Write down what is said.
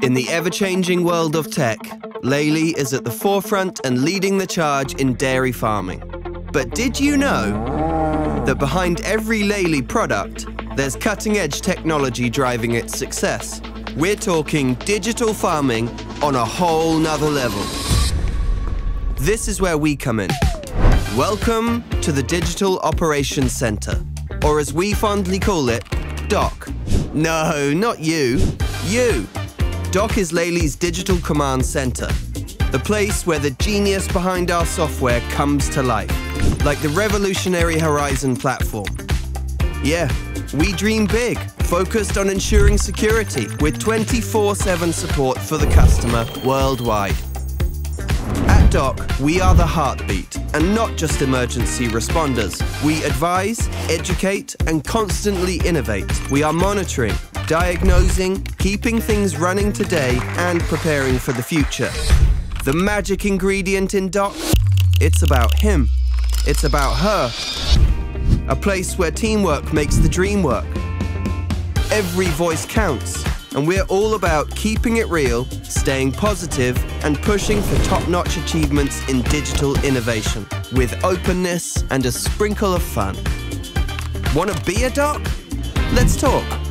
In the ever-changing world of tech, Lely is at the forefront and leading the charge in dairy farming. But did you know that behind every Lely product, there's cutting-edge technology driving its success? We're talking digital farming on a whole nother level. This is where we come in. Welcome to the Digital Operations Centre, or as we fondly call it, DOC. No, not you, you. DOC is Lely's Digital Command Centre, the place where the genius behind our software comes to life, like the revolutionary Horizon platform. Yeah, we dream big, focused on ensuring security with 24/7 support for the customer worldwide. At DOC, we are the heartbeat, and not just emergency responders. We advise, educate, and constantly innovate. We are monitoring, diagnosing, keeping things running today, and preparing for the future. The magic ingredient in DOC? It's about him. It's about her. A place where teamwork makes the dream work. Every voice counts, and we're all about keeping it real, staying positive, and pushing for top-notch achievements in digital innovation, with openness and a sprinkle of fun. Wanna be a DOC? Let's talk.